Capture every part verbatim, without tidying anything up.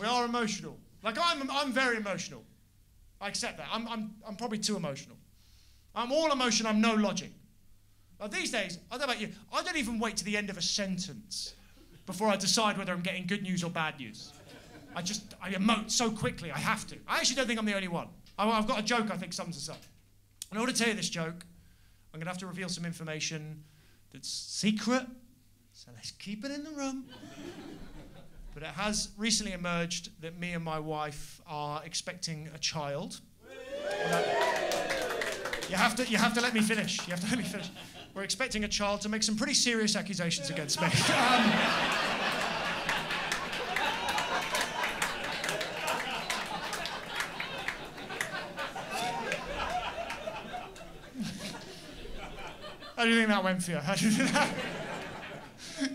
We are emotional. Like, I'm, I'm very emotional. I accept that. I'm, I'm, I'm probably too emotional. I'm all emotion, I'm no logic. Now, these days, I don't know about you, I don't even wait to the end of a sentence before I decide whether I'm getting good news or bad news. I just, I emote so quickly, I have to. I actually don't think I'm the only one. I, I've got a joke I think sums us up. In order to tell you this joke, I'm going to have to reveal some information that's secret, so let's keep it in the room. But it has recently emerged that me and my wife are expecting a child. You have to, you have to let me finish. You have to let me finish. We're expecting a child to make some pretty serious accusations against me. Um, How do you think that went for you? How do you think that?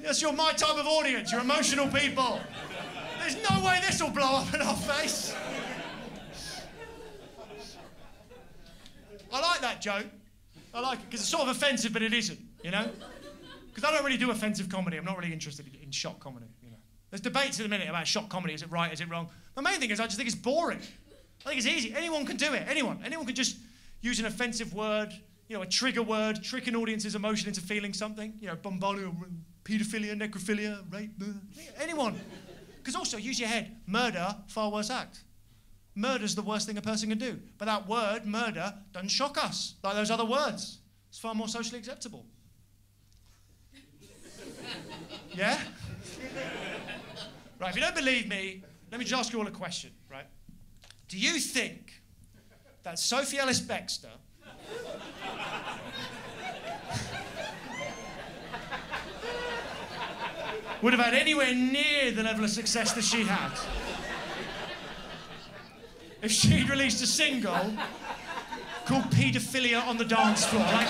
Yes, you're my type of audience. You're emotional people. There's no way this will blow up in our face. I like that joke. I like it, because it's sort of offensive, but it isn't, you know? Because I don't really do offensive comedy. I'm not really interested in shock comedy, you know? There's debates at the minute about shock comedy. Is it right? Is it wrong? The main thing is I just think it's boring. I think it's easy. Anyone can do it. Anyone. Anyone can just use an offensive word, you know, a trigger word, trick an audience's emotion into feeling something. You know, bombolio, paedophilia, necrophilia, rape. Anyone. Because also, use your head. Murder, far worse act. Murder's the worst thing a person can do. But that word, murder, doesn't shock us, like those other words. It's far more socially acceptable. Yeah? Right, if you don't believe me, let me just ask you all a question, right? Do you think that Sophie Ellis-Bextor would have had anywhere near the level of success that she had if she'd released a single called Paedophilia on the Dance Floor? Like,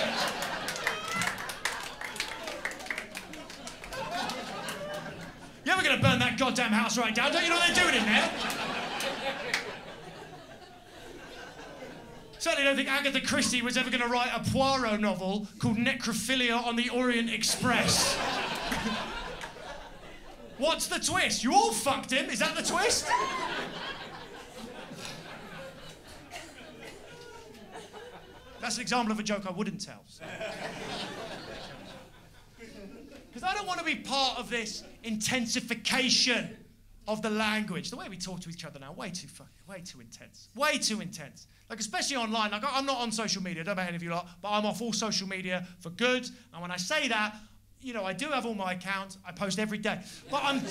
you're ever going to burn that goddamn house right down? Don't you know what they're doing in there? Certainly don't think Agatha Christie was ever going to write a Poirot novel called Necrophilia on the Orient Express. What's the twist? You all fucked him. Is that the twist? That's an example of a joke I wouldn't tell. Because I don't want to be part of this intensification of the language. The way we talk to each other now, way too fucking, way too intense. Way too intense. Like, especially online. Like, I'm not on social media. I don't know about any of you lot, but I'm off all social media for good. And when I say that, you know, I do have all my accounts. I post every day. But I'm...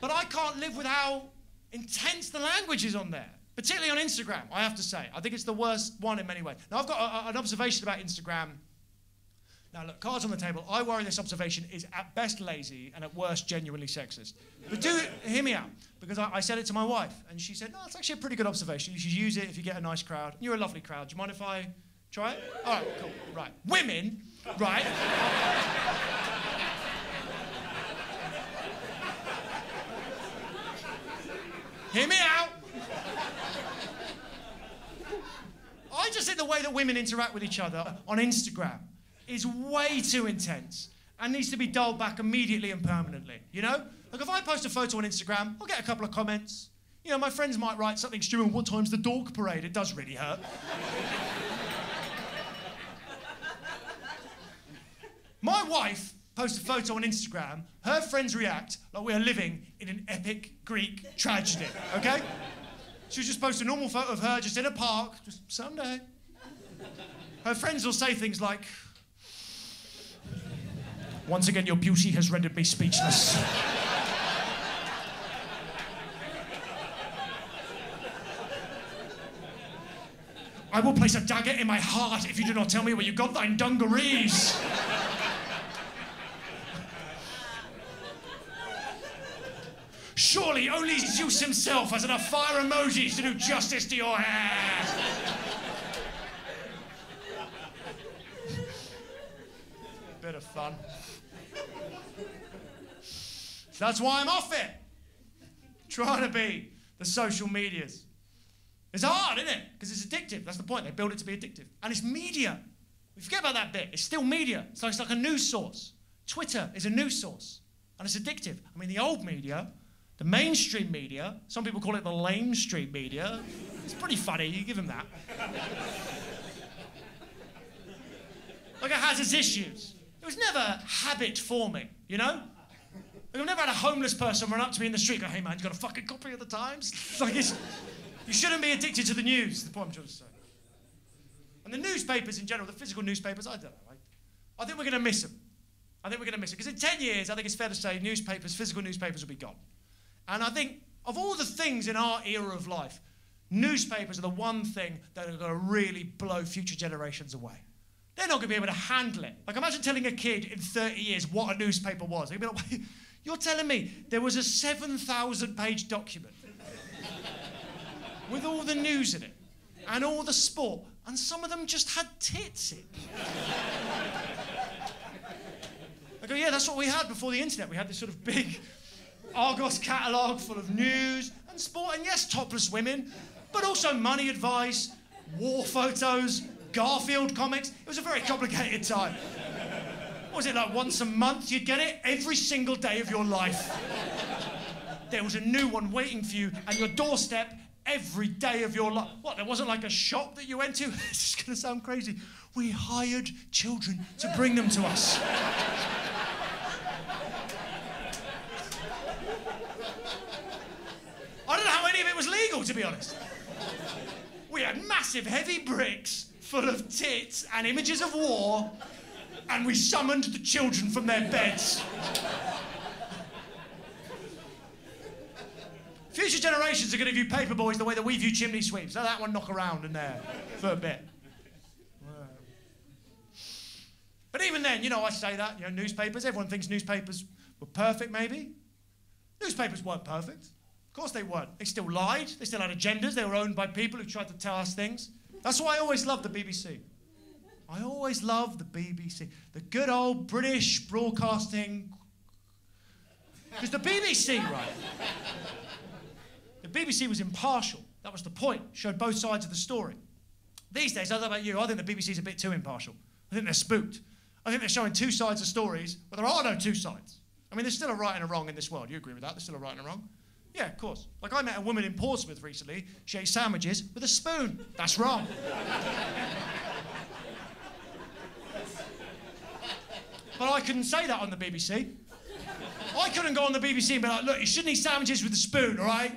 but I can't live with how intense the language is on there. Particularly on Instagram, I have to say. I think it's the worst one in many ways. Now, I've got a, a, an observation about Instagram. Now, look, cards on the table. I worry this observation is at best lazy and at worst genuinely sexist. But do hear me out, because I, I said it to my wife, and she said, no, it's actually a pretty good observation. You should use it if you get a nice crowd. You're a lovely crowd. Do you mind if I try it? All right, cool, right. Women, right. Hear me out. I just think the way that women interact with each other on Instagram is way too intense and needs to be dialed back immediately and permanently, you know? Like, if I post a photo on Instagram, I'll get a couple of comments. You know, my friends might write something stupid, what time's the dork parade? It does really hurt. My wife posts a photo on Instagram, her friends react like we are living in an epic Greek tragedy, okay? She was just posting a normal photo of her just in a park, just Sunday. Her friends will say things like, once again, your beauty has rendered me speechless. I will place a dagger in my heart if you do not tell me where you got thine dungarees. Surely only Zeus himself has enough fire emojis to do justice to your hair. Bit of fun. So that's why I'm off it. Trying to be the social medias. It's hard, isn't it? Because it's addictive. That's the point. They build it to be addictive. And it's media. We forget about that bit. It's still media. So it's like a news source. Twitter is a news source. And it's addictive. I mean, the old media... The mainstream media, some people call it the lame street media. It's pretty funny, you give him that. Like, it has its issues. It was never habit-forming, you know? Like, I've never had a homeless person run up to me in the street and go, hey, man, you got a fucking copy of the Times? Like, it's, you shouldn't be addicted to the news, the point I'm trying to say. And the newspapers in general, the physical newspapers, I don't know. Like, I think we're going to miss them. I think we're going to miss it. Because in ten years, I think it's fair to say newspapers, physical newspapers will be gone. And I think of all the things in our era of life, newspapers are the one thing that are going to really blow future generations away. They're not going to be able to handle it. Like, imagine telling a kid in thirty years what a newspaper was. They'd be like, you're telling me there was a seven thousand page document with all the news in it and all the sport, and some of them just had tits in. I go, yeah, that's what we had before the internet. We had this sort of big Argos catalogue full of news and sport and, yes, topless women, but also money advice, war photos, Garfield comics. It was a very complicated time. What was it, like once a month you'd get it? Every single day of your life. There was a new one waiting for you at your doorstep every day of your life. What, there wasn't like a shop that you went to? This is going to sound crazy. We hired children to bring them to us. I don't know how any of it was legal, to be honest. We had massive heavy bricks full of tits and images of war, and we summoned the children from their beds. Future generations are going to view paperboys the way that we view chimney sweeps. Let that one knock around in there for a bit. But even then, you know, I say that, you know, newspapers, everyone thinks newspapers were perfect, maybe. Newspapers weren't perfect. Of course they weren't. They still lied. They still had agendas. They were owned by people who tried to tell us things. That's why I always loved the B B C. I always loved the B B C. The good old British broadcasting... Because the B B C, right? The B B C was impartial. That was the point. Showed both sides of the story. These days, I don't know about you, I think the B B C's a bit too impartial. I think they're spooked. I think they're showing two sides of stories, but there are no two sides. I mean, there's still a right and a wrong in this world. You agree with that? There's still a right and a wrong. Yeah, of course. Like, I met a woman in Portsmouth recently. She ate sandwiches with a spoon. That's wrong. But I couldn't say that on the B B C. I couldn't go on the B B C and be like, look, you shouldn't eat sandwiches with a spoon, all right?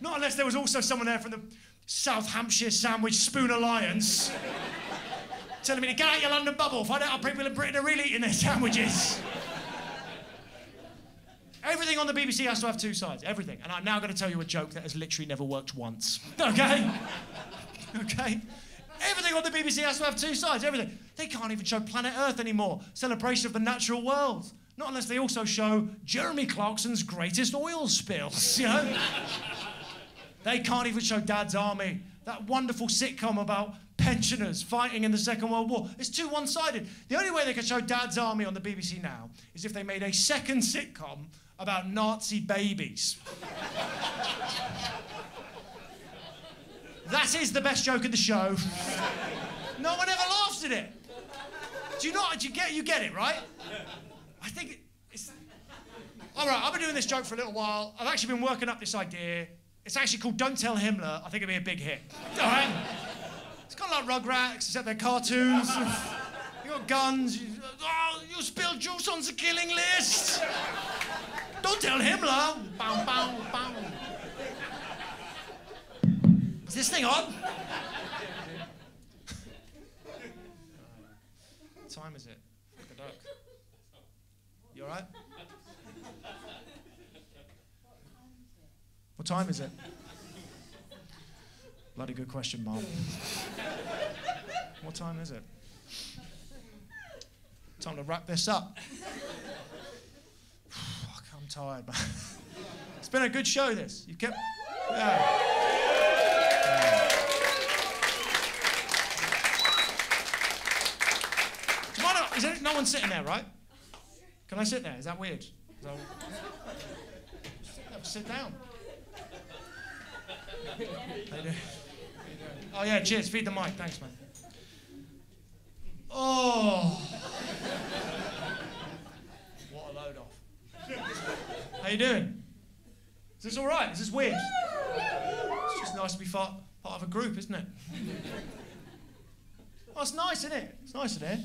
Not unless there was also someone there from the South Hampshire Sandwich Spoon Alliance telling me to get out your London bubble, find out how people in Britain are really eating their sandwiches. Everything on the B B C has to have two sides, everything. And I'm now going to tell you a joke that has literally never worked once. Okay? Okay? Everything on the B B C has to have two sides, everything. They can't even show Planet Earth anymore, celebration of the natural world. Not unless they also show Jeremy Clarkson's greatest oil spills, you know? They can't even show Dad's Army, that wonderful sitcom about pensioners fighting in the Second World War. It's too one-sided. The only way they could show Dad's Army on the B B C now is if they made a second sitcom about Nazi babies. That is the best joke of the show. No one ever laughs at it. Do you not? Do you get? You get it, right? I think it's. All right, I've been doing this joke for a little while. I've actually been working up this idea. It's actually called "Don't Tell Himmler." I think it'd be a big hit. All right. It's kind of like Rugrats, except they're cartoons. You got guns. You, oh, you spilled juice on the killing list. Don't tell Himmler! Bow, bow, bow. Is this thing on? What time is it? You all right? What time is it? Bloody good question, Mom. What time is it? Time to wrap this up. I'm tired, man. It's been a good show, this. You've kept... Yeah. Yeah. Why not? Is there no one sitting there, right? Can I sit there? Is that weird? Is that... No, sit down. Oh, yeah, cheers. Feed the mic. Thanks, man. Oh. What a load off. How you doing? Is this all right? Is this weird? It's just nice to be part, part of a group, isn't it? Oh, it's nice, isn't it? It's nice in here.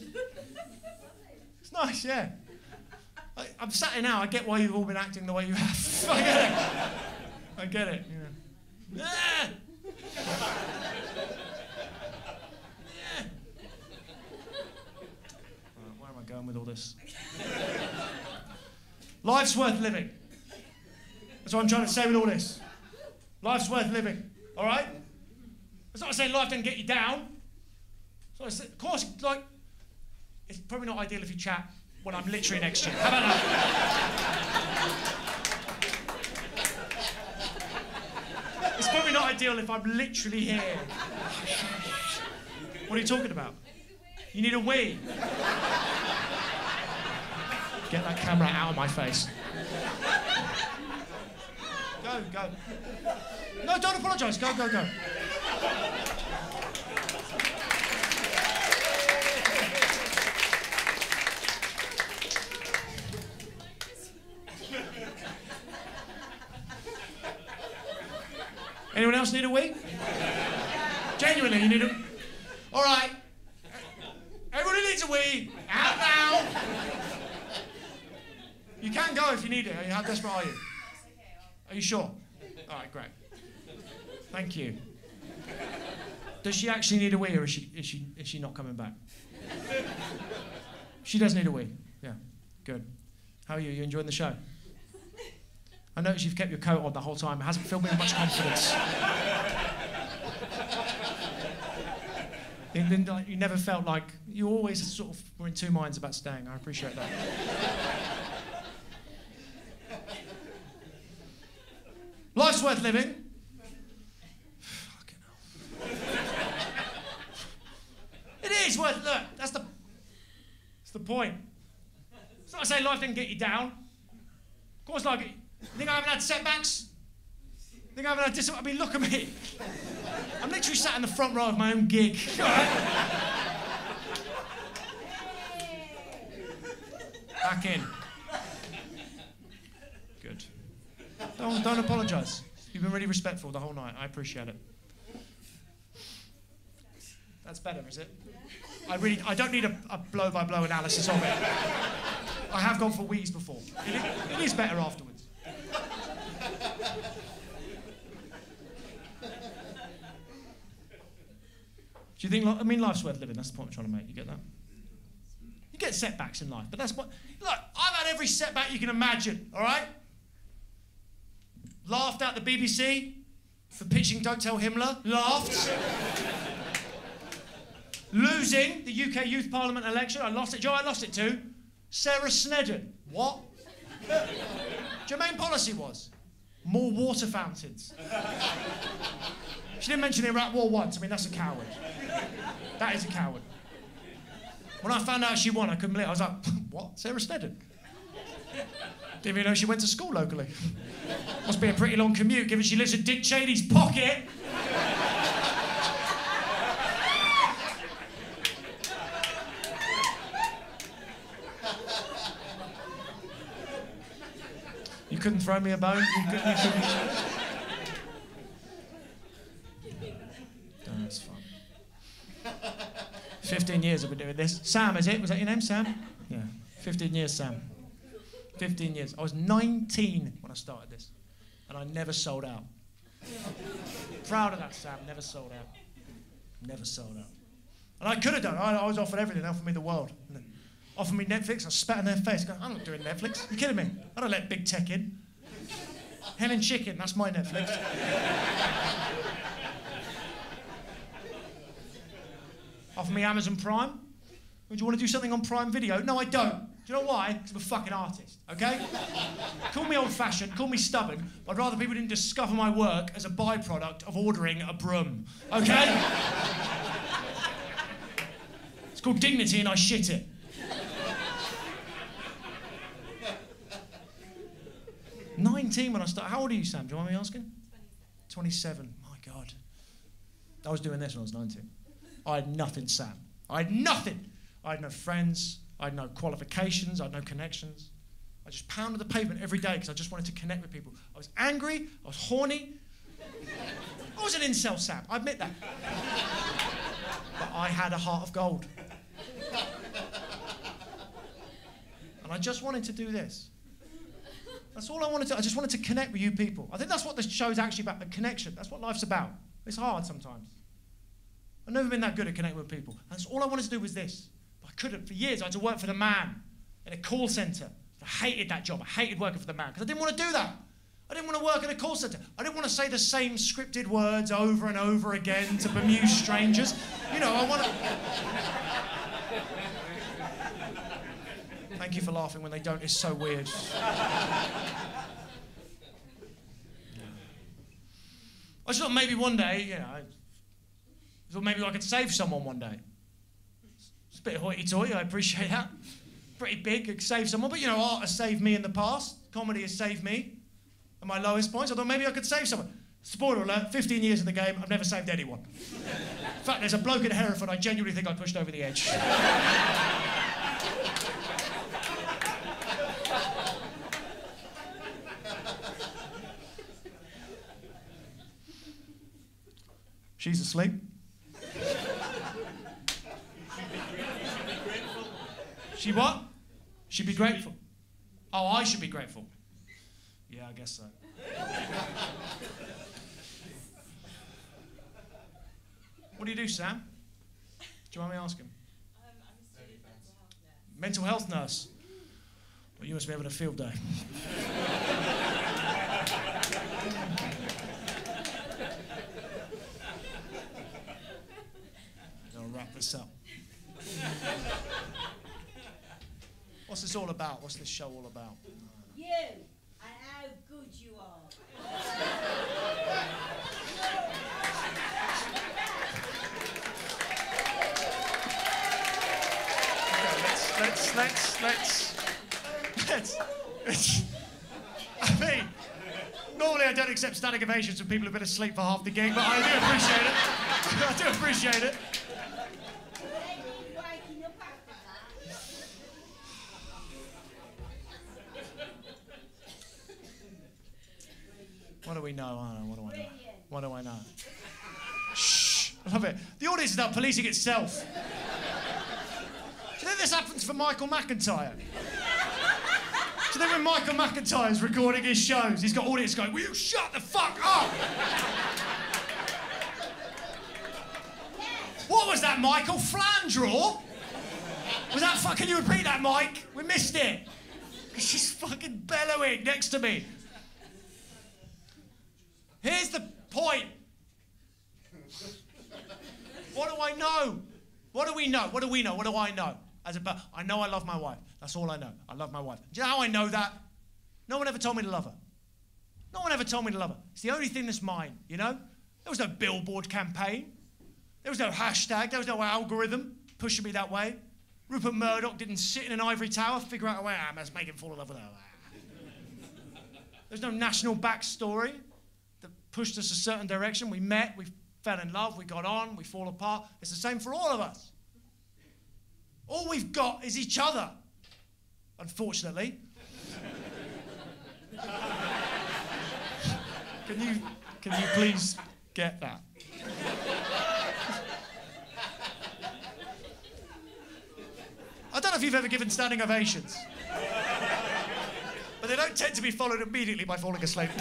It's nice, yeah. I, I'm sat here now. I get why you've all been acting the way you have. I get it. I get it. Yeah. Ah! Yeah. Right, where am I going with all this? Life's worth living. That's what I'm trying to say with all this. Life's worth living, all right? That's not saying life doesn't get you down. That's not, of course, like, it's probably not ideal if you chat when I'm literary next year. How about that? It's probably not ideal if I'm literally here. What are you talking about? You need a wee. Get that camera out of my face. Go, go. No, don't apologise. Go, go, go. Anyone else need a wee? Genuinely, you need a... All right. Everybody needs a wee. Out now. You can go if you need it. How desperate are you? Are you sure? All right, great. Thank you. Does she actually need a wee, or is she, is she, is she not coming back? She does need a wee. Yeah, good. How are you? You enjoying the show? I notice you've kept your coat on the whole time. It hasn't filled me with much confidence. you, you, you never felt like... You always sort of were in two minds about staying. I appreciate that. Life's worth living. Fucking hell. It is worth... Look, that's the... That's the point. It's not to say life didn't get you down. Of course, like... You think I haven't had setbacks? You think I haven't had dis- I mean, look at me. I'm literally sat in the front row of my own gig. All right? Back in. Good. Don't, don't apologise. You've been really respectful the whole night. I appreciate it. That's better, is it? I really, I don't need a, a blow-by-blow analysis of it. I have gone for wheeze before. It is, it is better afterwards. Do you think, I mean, life's worth living, that's the point I'm trying to make, you get that? You get setbacks in life, but that's what, look, I've had every setback you can imagine, all right? Laughed at the B B C for pitching Don't Tell Himmler, laughed. Losing the U K Youth Parliament election, I lost it, Joe, I lost it too. Sarah Sneddon, what? Her main policy was more water fountains. She didn't mention the Iraq War once. I mean, that's a coward. That is a coward. When I found out she won, I couldn't believe it. I was like, what? Sarah Sneddon? Didn't even know she went to school locally. Must be a pretty long commute, given she lives in Dick Cheney's pocket. You couldn't throw me a bone? You couldn't, you couldn't. Oh, that's fun. Fifteen years I've been doing this. Sam, is it? Was that your name, Sam? Yeah. Fifteen years, Sam. Fifteen years. I was nineteen when I started this, and I never sold out. Proud of that, Sam. Never sold out. Never sold out. And I could have done. I, I was offered everything. They offered me the world. Offered me Netflix, I spat in their face. Go, I'm not doing Netflix. You kidding me? I don't let big tech in. Hen and chicken, that's my Netflix. Offer me Amazon Prime. Would you want to do something on Prime Video? No, I don't. Do you know why? Because I'm a fucking artist, okay? Call me old-fashioned, call me stubborn, but I'd rather people didn't discover my work as a byproduct of ordering a broom, okay? It's called dignity and I shit it. nineteen when I started. How old are you, Sam? Do you mind me asking? twenty-seven. twenty-seven. My God. I was doing this when I was nineteen. I had nothing, Sam. I had nothing. I had no friends. I had no qualifications. I had no connections. I just pounded the pavement every day because I just wanted to connect with people. I was angry, I was horny. I was an incel sap, I admit that. But I had a heart of gold. And I just wanted to do this. That's all I wanted to, I just wanted to connect with you people. I think that's what this show's actually about, the connection. That's what life's about. It's hard sometimes. I've never been that good at connecting with people. That's all I wanted to do was this. But I couldn't, for years I had to work for the man in a call centre. I hated that job, I hated working for the man, because I didn't want to do that. I didn't want to work in a call centre. I didn't want to say the same scripted words over and over again to bemused strangers. You know, I want to... Thank you for laughing when they don't, it's so weird. I just thought maybe one day, you know, I thought maybe I could save someone one day. It's a bit hoity-toity, I appreciate that. Pretty big, could save someone, but you know, art has saved me in the past. Comedy has saved me at my lowest points. I thought maybe I could save someone. Spoiler alert, fifteen years in the game, I've never saved anyone. In fact, there's a bloke in Hereford I genuinely think I pushed over the edge. She's asleep. She what? She'd be grateful. Oh, I should be grateful. Yeah, I guess so. What do you do, Sam? Do you mind me asking? Um, I'm a student mental health nurse. Mental health nurse? Well, you must be having a field day. I'll wrap this up. What's this all about? What's this show all about? You and how good you are. Okay, let's, let's, let's, let's, let's, let's. I mean, normally I don't accept static ovations from people who've been asleep for half the gig, but I do appreciate it. I do appreciate it. What do we know? I don't know. What do I know? What do I know? Shh! I love it. The audience is now policing itself. Do you think this happens for Michael McIntyre? Do you think when Michael McIntyre's recording his shows, he's got audience going, "Will you shut the fuck up?" What was that, Michael? Flandraw? Was that fucking... You repeat that, Mike? We missed it. She's fucking bellowing next to me. Here's the point. What do I know? What do we know? What do we know? What do I know? As a, I know I love my wife. That's all I know. I love my wife. Do you know how I know that? No one ever told me to love her. No one ever told me to love her. It's the only thing that's mine, you know? There was no billboard campaign. There was no hashtag. There was no algorithm pushing me that way. Rupert Murdoch didn't sit in an ivory tower, figure out a way, ah, let's make him fall in love with her. There's no national backstory. Pushed us a certain direction, we met, we fell in love, we got on, we fall apart. It's the same for all of us. All we've got is each other, unfortunately. Can you, can you please get that? I don't know if you've ever given standing ovations, but they don't tend to be followed immediately by falling asleep.